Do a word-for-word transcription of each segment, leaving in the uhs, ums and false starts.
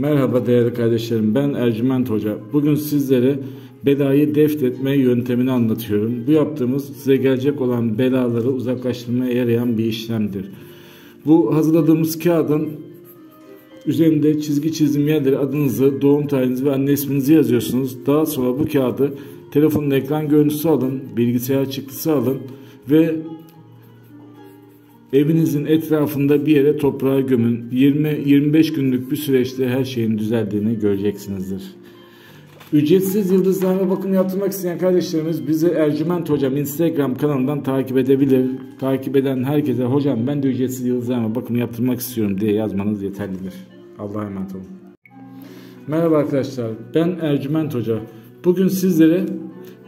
Merhaba değerli kardeşlerim, ben Ercüment Hoca. Bugün sizlere belayı def etme yöntemini anlatıyorum. Bu yaptığımız size gelecek olan belaları uzaklaştırmaya yarayan bir işlemdir. Bu hazırladığımız kağıdın üzerinde çizgi çizim yerleri adınızı, doğum tarihinizi ve anne isminizi yazıyorsunuz. Daha sonra bu kağıdı telefonun ekran görüntüsü alın, bilgisayar çıktısı alın ve evinizin etrafında bir yere toprağa gömün. yirmi yirmi beş günlük bir süreçte her şeyin düzeldiğini göreceksinizdir. Ücretsiz yıldızlarına bakım yaptırmak isteyen kardeşlerimiz bizi Ercüment Hocam Instagram kanalından takip edebilir. Takip eden herkese "Hocam ben de ücretsiz yıldızlarına bakım yaptırmak istiyorum" diye yazmanız yeterlidir. Allah'a emanet olun. Merhaba arkadaşlar, ben Ercüment Hoca. Bugün sizlere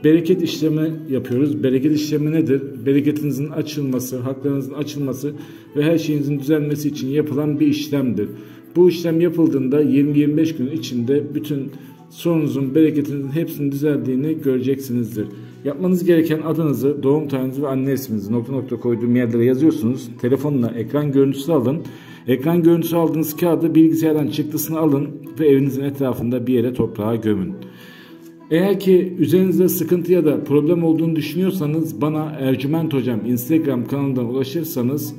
bereket işlemi yapıyoruz. Bereket işlemi nedir? Bereketinizin açılması, haklarınızın açılması ve her şeyinizin düzelmesi için yapılan bir işlemdir. Bu işlem yapıldığında yirmi yirmi beş gün içinde bütün sorunuzun, bereketinizin hepsinin düzeldiğini göreceksinizdir. Yapmanız gereken adınızı, doğum tarihinizi ve anne isminizi nokta nokta koyduğum yerlere yazıyorsunuz. Telefonla ekran görüntüsü alın. Ekran görüntüsü aldığınız kağıdı bilgisayardan çıktısını alın ve evinizin etrafında bir yere toprağa gömün. Eğer ki üzerinizde sıkıntı ya da problem olduğunu düşünüyorsanız bana Ercüment Hocam Instagram kanalından ulaşırsanız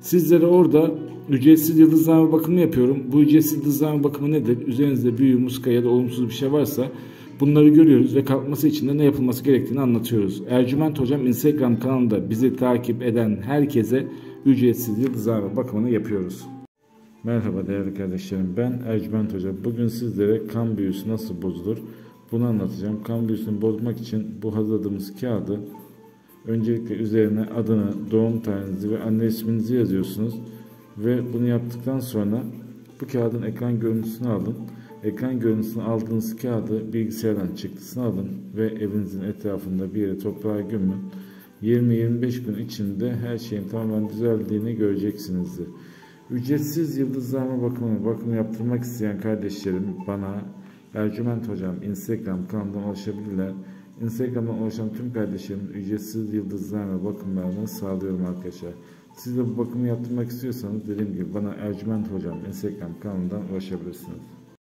sizlere orada ücretsiz yıldızlarına bakımı yapıyorum. Bu ücretsiz yıldızlarına bakımı nedir? Üzerinizde büyü, muska ya da olumsuz bir şey varsa bunları görüyoruz ve kalkması için de ne yapılması gerektiğini anlatıyoruz. Ercüment Hocam Instagram kanalında bizi takip eden herkese ücretsiz yıldızlarına bakımını yapıyoruz. Merhaba değerli kardeşlerim, ben Ercüment Hoca. Bugün sizlere kan büyüsü nasıl bozulur bunu anlatacağım. Kan büyüsünü bozmak için bu hazırladığımız kağıdı öncelikle üzerine adını, doğum tarihinizi ve anne isminizi yazıyorsunuz. Ve bunu yaptıktan sonra bu kağıdın ekran görüntüsünü alın. Ekran görüntüsünü aldığınız kağıdı bilgisayardan çıktısını alın ve evinizin etrafında bir yere toprağa gömün. yirmi yirmi beş gün içinde her şeyin tamamen düzeldiğini göreceksinizdir. Ücretsiz yıldızlarına bakımını, bakımı yaptırmak isteyen kardeşlerim bana Ercüment Hocam Instagram kanalından ulaşabilirler. Instagram'dan ulaşan tüm kardeşlerim ücretsiz yıldızlarına bakımlarını sağlıyorum arkadaşlar. Siz de bu bakımı yaptırmak istiyorsanız dediğim gibi bana Ercüment Hocam Instagram kanalından ulaşabilirsiniz.